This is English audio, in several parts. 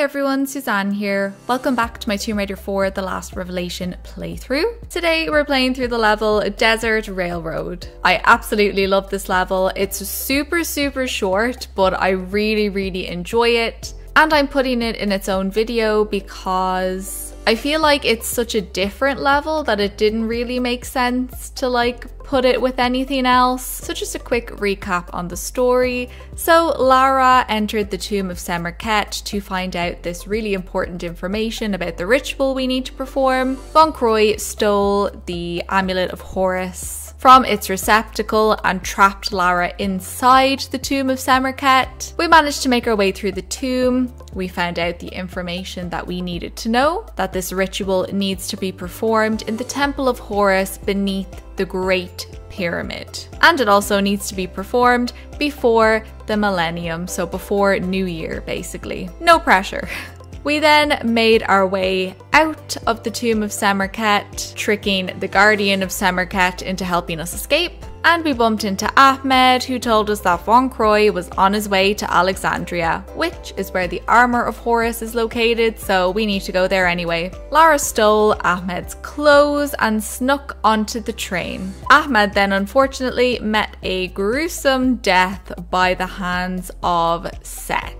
Hi everyone, Suzanne here. Welcome back to my Tomb Raider 4 The Last Revelation playthrough. Today we're playing through the level Desert Railroad. I absolutely love this level. It's super short, but I really enjoy it. And I'm putting it in its own video because I feel like it's such a different level that it didn't really make sense to put it with anything else. So just a quick recap on the story. So Lara entered the tomb of Semerkhet to find out this really important information about the ritual we need to perform. Von Croy stole the Amulet of Horus from its receptacle and trapped Lara inside the tomb of Semerkhet. We managed to make our way through the tomb. We found out the information that we needed to know, that this ritual needs to be performed in the Temple of Horus beneath the Great Pyramid. And it also needs to be performed before the millennium, so before New Year basically. No pressure. We then made our way out of the tomb of Semerkhet, tricking the Guardian of Semerkhet into helping us escape. And we bumped into Ahmed, who told us that Von Croy was on his way to Alexandria, which is where the armor of Horus is located, so we need to go there anyway. Lara stole Ahmed's clothes and snuck onto the train. Ahmed then unfortunately met a gruesome death by the hands of Seth.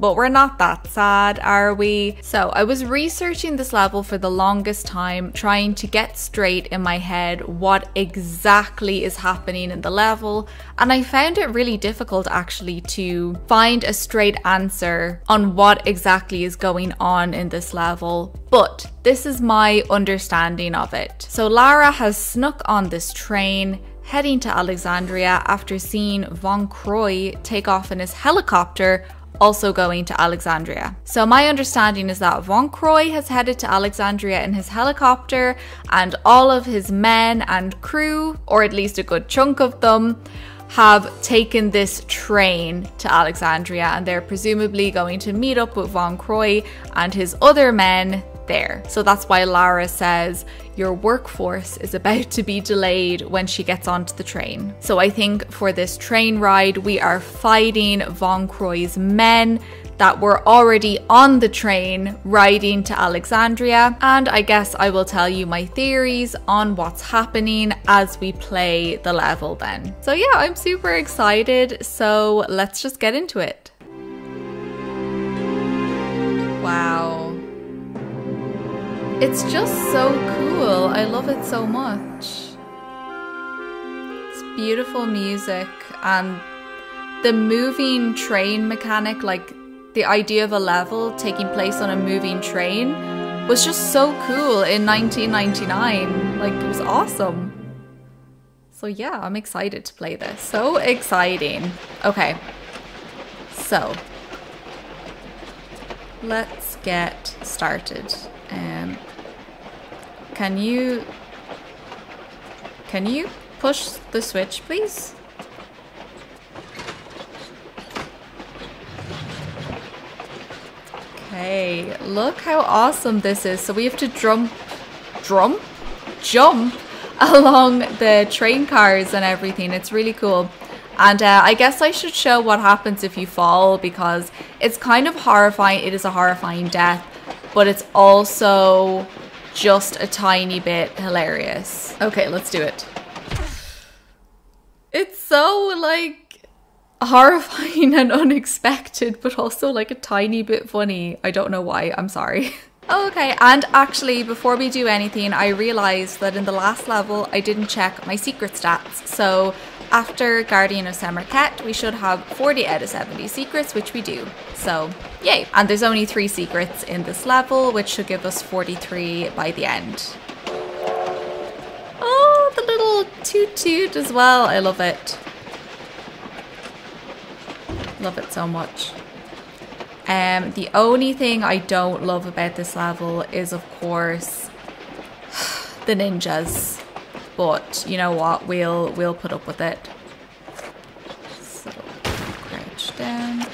But we're not that sad, are we? So I was researching this level for the longest time, trying to get straight in my head what exactly is happening in the level, and I found it really difficult actually to find a straight answer on what exactly is going on in this level. But this is my understanding of it. So Lara has snuck on this train, heading to Alexandria after seeing Von Croy take off in his helicopter, also going to Alexandria. So my understanding is that Von Croy has headed to Alexandria in his helicopter, and all of his men and crew, or at least a good chunk of them, have taken this train to Alexandria, and they're presumably going to meet up with Von Croy and his other men there. So that's why Lara says your workforce is about to be delayed when she gets onto the train. So I think for this train ride, we are fighting Von Croy's men that were already on the train riding to Alexandria. And I guess I will tell you my theories on what's happening as we play the level then. So yeah, I'm super excited. So let's just get into it. Wow. It's just so cool. I love it so much. It's beautiful music, and the moving train mechanic, like the idea of a level taking place on a moving train, was just so cool in 1999. Like, it was awesome. So yeah, I'm excited to play this. So exciting. Okay, so let's get started. Can you push the switch, please? Okay, look how awesome this is. So we have to jump along the train cars and everything. It's really cool. And I guess I should show what happens if you fall, because it's kind of horrifying. It is a horrifying death, but it's also just a tiny bit hilarious. Okay, let's do it. It's so horrifying and unexpected, but also a tiny bit funny. I don't know why, I'm sorry. Okay, and actually before we do anything, I realized that in the last level I didn't check my secret stats. So after Guardian of Semerkhet, we should have 40 out of 70 secrets, which we do. So yay! And there's only 3 secrets in this level, which should give us 43 by the end. Oh, the little toot-toot as well. I love it. Love it so much. The only thing I don't love about this level is, of course, the ninjas. But you know what? We'll put up with it. So crouch down.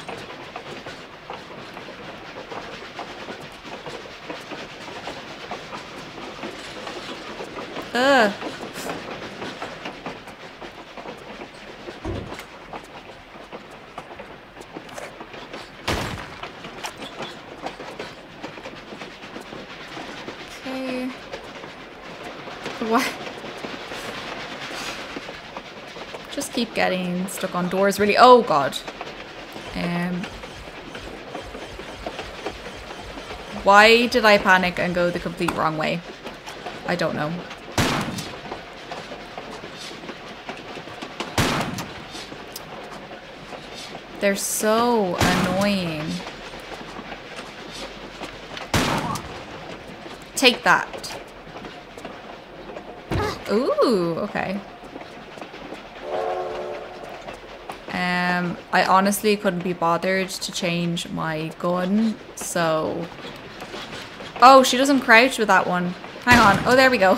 Ugh. What? Just keep getting stuck on doors, really. Oh god. Why did I panic and go the complete wrong way? I don't know. They're so annoying. Take that. Ooh, okay. I honestly couldn't be bothered to change my gun, so... Oh, she doesn't crouch with that one. Hang on. Oh, there we go.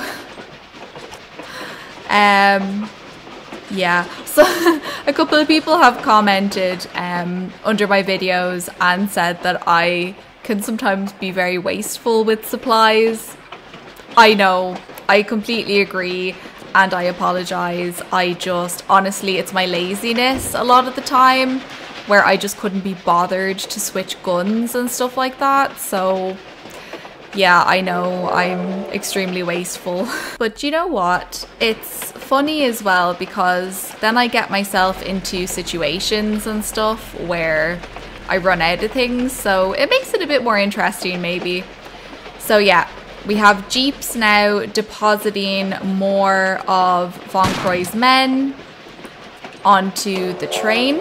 Yeah. So, a couple of people have commented under my videos and said that I can sometimes be very wasteful with supplies. I know. I completely agree. And I apologize. I just, honestly, it's my laziness a lot of the time where I just couldn't be bothered to switch guns and stuff like that. So... yeah, I know, I'm extremely wasteful. But you know what? It's funny as well because then I get myself into situations and stuff where I run out of things, so it makes it a bit more interesting maybe. So yeah, we have jeeps now depositing more of Von Croy's men onto the train.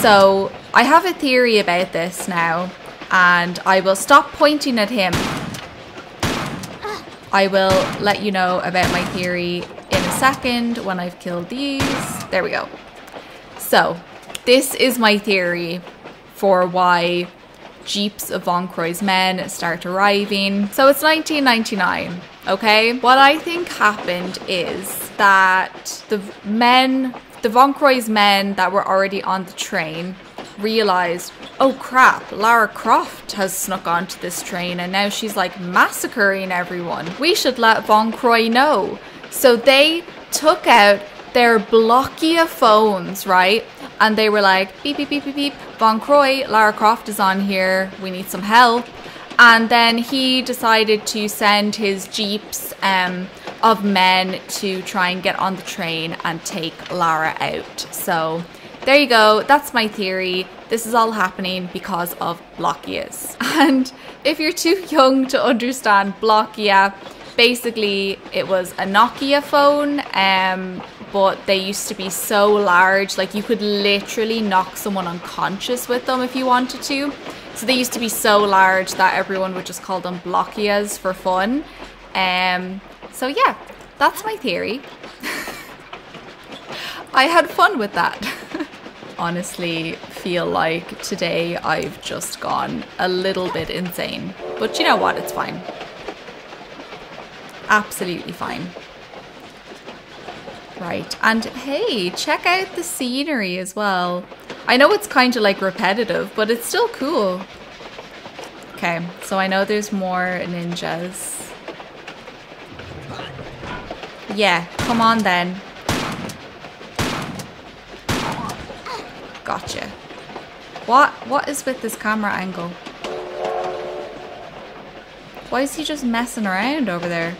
So I have a theory about this now. And I will stop pointing at him. I will let you know about my theory in a second when I've killed these. There we go. So, this is my theory for why jeeps of Von Croy's men start arriving. So it's 1999, okay? What I think happened is that the Von Croy's men that were already on the train realized, oh crap, Lara Croft has snuck onto this train and now she's like massacring everyone. We should let Von Croy know. So they took out their Blockia phones, right? And they were like, beep, beep, beep, beep, beep, Von Croy, Lara Croft is on here, we need some help. And then he decided to send his jeeps of men to try and get on the train and take Lara out. So there you go, that's my theory. This is all happening because of Blockias. And if you're too young to understand Blockia, basically it was a Nokia phone, but they used to be so large, like you could literally knock someone unconscious with them if you wanted to. So they used to be so large that everyone would just call them Blockias for fun. So yeah, that's my theory. I had fun with that. Honestly, feel like today I've just gone a little bit insane, but you know what, it's fine. Absolutely fine. Right, and hey, check out the scenery as well. I know it's kind of like repetitive, but it's still cool. Okay, so I know there's more ninjas. Yeah, come on then. Gotcha. What is with this camera angle? Why is he just messing around over there?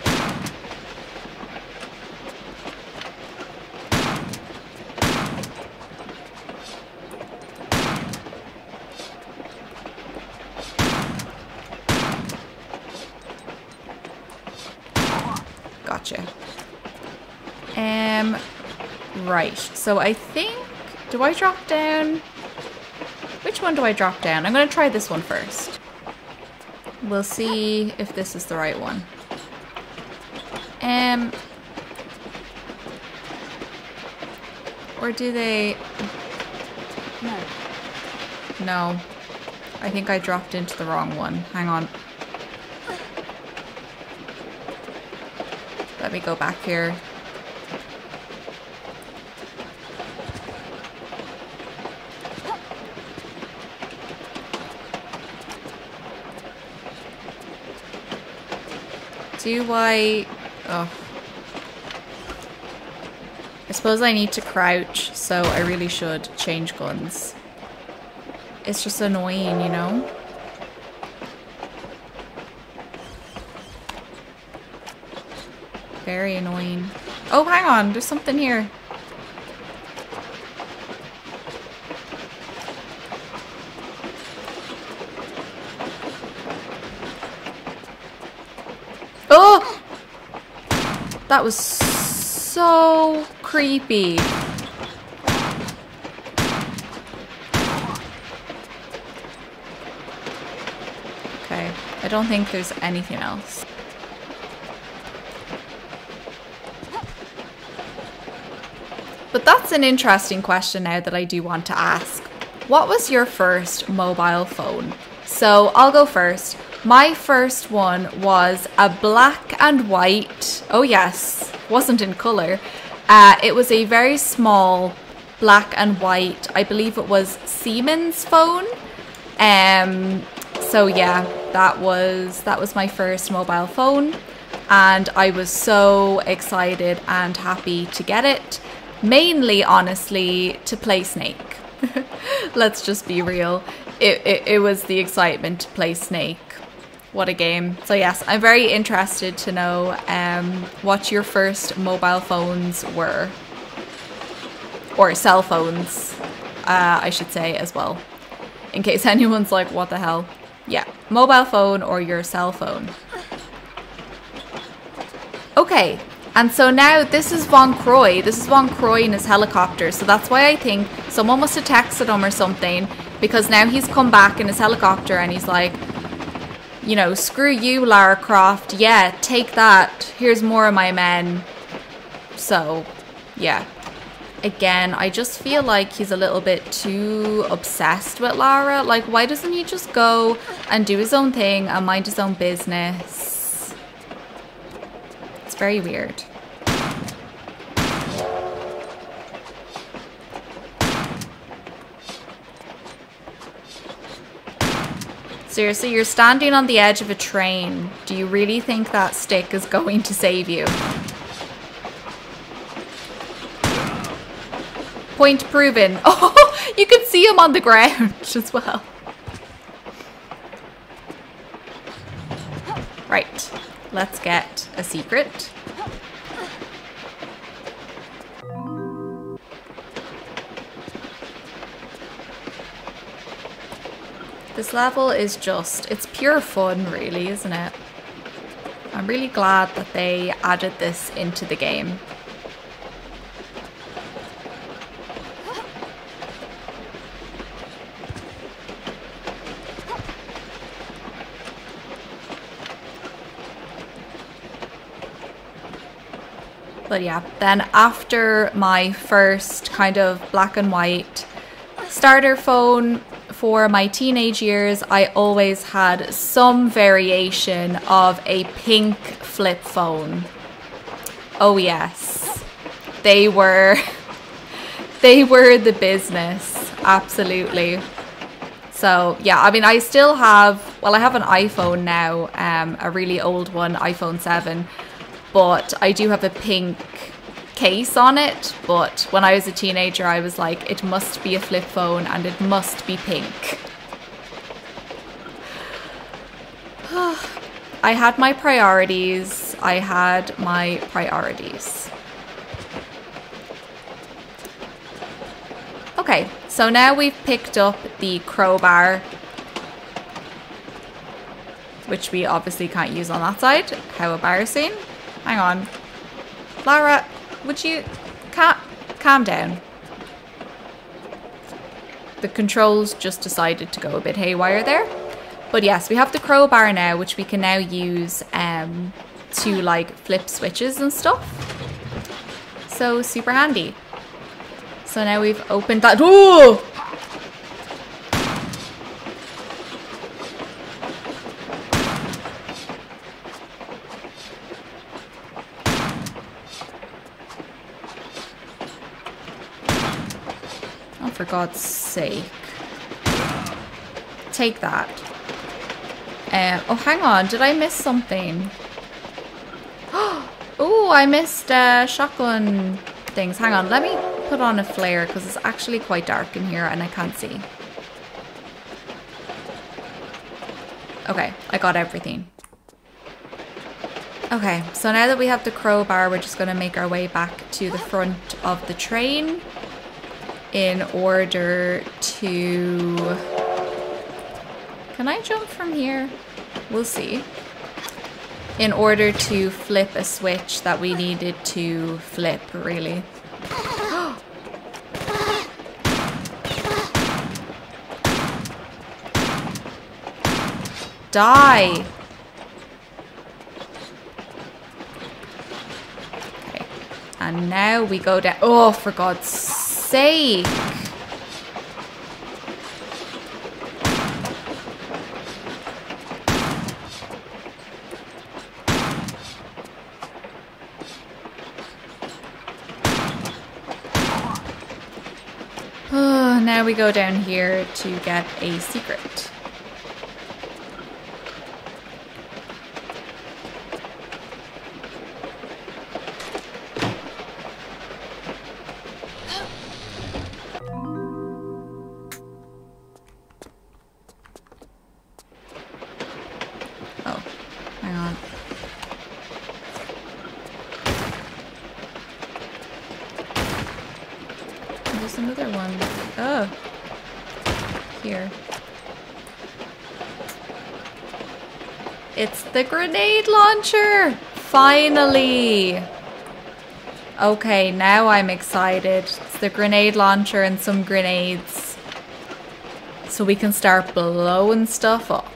Gotcha. Right, so I think... do I drop down? Which one do I drop down? I'm gonna try this one first. We'll see if this is the right one. Or do they? No. No. I think I dropped into the wrong one. Hang on. Let me go back here. Do I... oh. I suppose I need to crouch, so I really should change guns. It's just annoying, you know? Very annoying. Oh, hang on. There's something here. Oh! That was so creepy. Okay. I don't think there's anything else. But that's an interesting question now that I do want to ask. What was your first mobile phone? So I'll go first. My first one was a black and white, oh yes, wasn't in color. It was a very small black and white, I believe it was Siemens phone. So yeah, that was my first mobile phone and I was so excited and happy to get it. Mainly, honestly, to play Snake. Let's just be real. It was the excitement to play Snake. What a game. So yes, I'm very interested to know what your first mobile phones were. Or cell phones, I should say as well. In case anyone's like, what the hell? Yeah, mobile phone or your cell phone. Okay. And so now this is Von Croy. This is Von Croy in his helicopter. So that's why I think someone must have texted him or something, because now he's come back in his helicopter and he's like, you know, screw you, Lara Croft. Yeah, take that. Here's more of my men. So, yeah. Again, I just feel like he's a little bit too obsessed with Lara. Like, why doesn't he just go and do his own thing and mind his own business? Very weird. Seriously, you're standing on the edge of a train. Do you really think that stick is going to save you? Point proven. Oh, you could see him on the ground as well. Right. Let's get a secret. This level is just, it's pure fun really, isn't it? I'm really glad that they added this into the game. But yeah, then after my first kind of black and white starter phone for my teenage years, I always had some variation of a pink flip phone. Oh yes, they were the business, absolutely. So yeah, I mean, I still have, well, I have an iPhone now, a really old one, iPhone 7. But I do have a pink case on it, but when I was a teenager I was like, it must be a flip phone and it must be pink. I had my priorities. I had my priorities. Okay, so now we've picked up the crowbar, which we obviously can't use on that side. How embarrassing. Hang on. Lara, would you calm down? The controls just decided to go a bit haywire there. But yes, we have the crowbar now, which we can now use to like flip switches and stuff. So super handy. So now we've opened that. Ooh! For God's sake. Take that. Oh, hang on. Did I miss something? Oh, I missed shotgun things. Hang on. Let me put on a flare because it's actually quite dark in here and I can't see. Okay. I got everything. Okay, so now that we have the crowbar, we're just going to make our way back to the front of the train in order to... Can I jump from here? We'll see. In order to flip a switch that we needed to flip, really. Die! And now we go down. Oh, for God's sake. Oh, now we go down here to get a secret. The grenade launcher! Finally! Okay, now I'm excited. It's the grenade launcher and some grenades. So we can start blowing stuff up.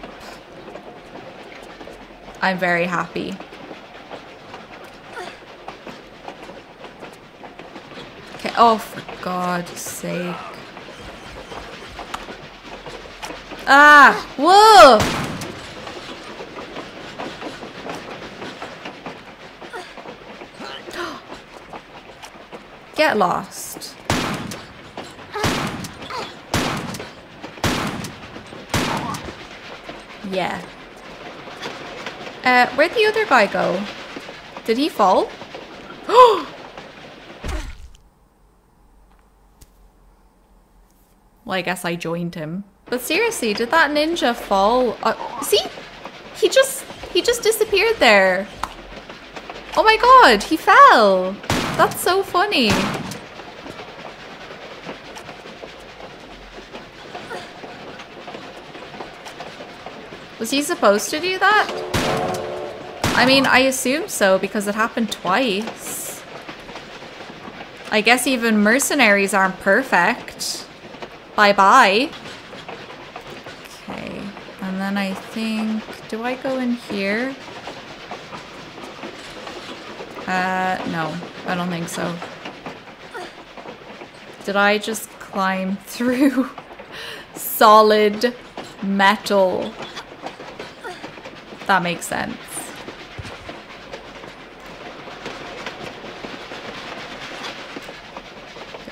I'm very happy. Okay, oh for God's sake. Ah! Whoa! Get lost. Yeah. Where'd the other guy go? Did he fall? Well, I guess I joined him. But seriously, did that ninja fall? See? He just disappeared there. Oh my God, he fell. That's so funny. Was he supposed to do that? I mean, I assume so because it happened twice. I guess even mercenaries aren't perfect. Bye-bye. Okay, and then I think... Do I go in here? No. I don't think so. Did I just climb through solid metal? That makes sense.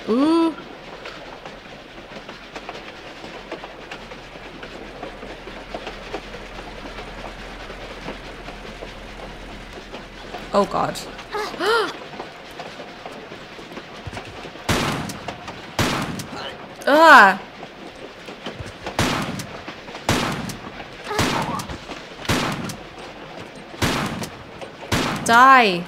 Ooh. Oh God. Ah! Die!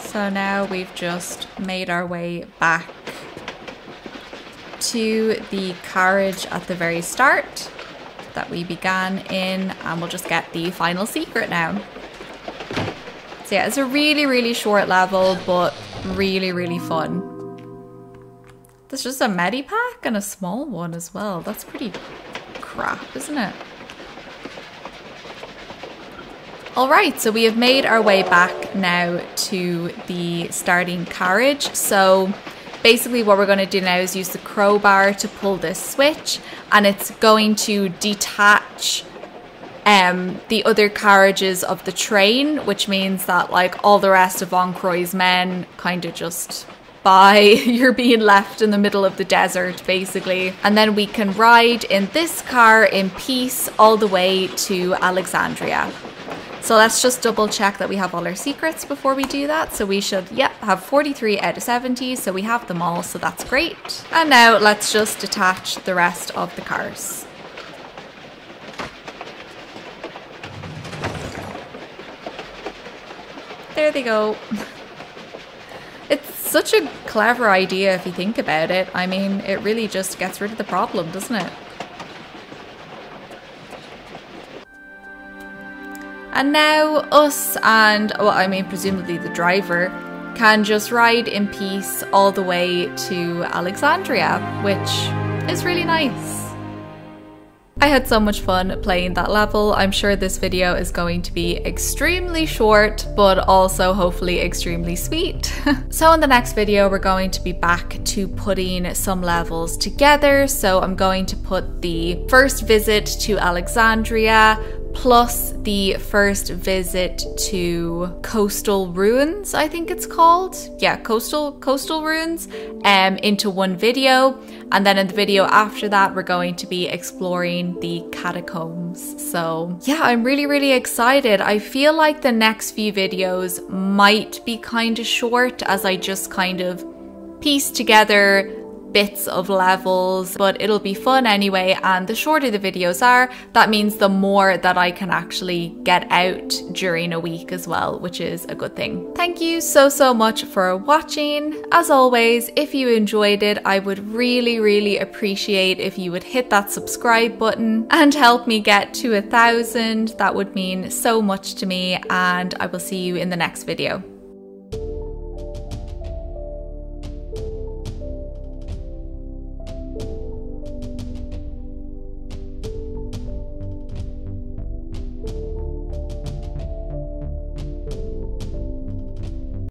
So now we've just made our way back to the carriage at the very start that we began in, and we'll just get the final secret now. So yeah, it's a really short level, but really fun. There's just a medipack and a small one as well. That's pretty crap, isn't it? All right, so we have made our way back now to the starting carriage. So basically what we're going to do now is use the crowbar to pull this switch, and it's going to detach the other carriages of the train, which means that like all the rest of Von Croy's men kind of just bye. You're being left in the middle of the desert basically. And then we can ride in this car in peace all the way to Alexandria. So let's just double check that we have all our secrets before we do that. So we should, yep, have 43 out of 70. So we have them all, so that's great. And now let's just detach the rest of the cars. There they go. It's such a clever idea if you think about it. I mean, it really just gets rid of the problem, doesn't it? And now us and, well, I mean, presumably the driver can just ride in peace all the way to Alexandria, which is really nice. I had so much fun playing that level. I'm sure this video is going to be extremely short, but also hopefully extremely sweet. So in the next video, we're going to be back to putting some levels together. So I'm going to put the first visit to Alexandria, plus the first visit to Coastal Ruins, I think it's called. Yeah, Coastal Ruins, into one video. And then in the video after that, we're going to be exploring the catacombs. So yeah, I'm really, really excited. I feel like the next few videos might be kind of short as I just kind of piece together bits of levels, but it'll be fun anyway. And the shorter the videos are, that means the more that I can actually get out during a week as well, which is a good thing. Thank you so, so much for watching. As always, if you enjoyed it, I would really, really appreciate if you would hit that subscribe button and help me get to 1,000. That would mean so much to me, and I will see you in the next video.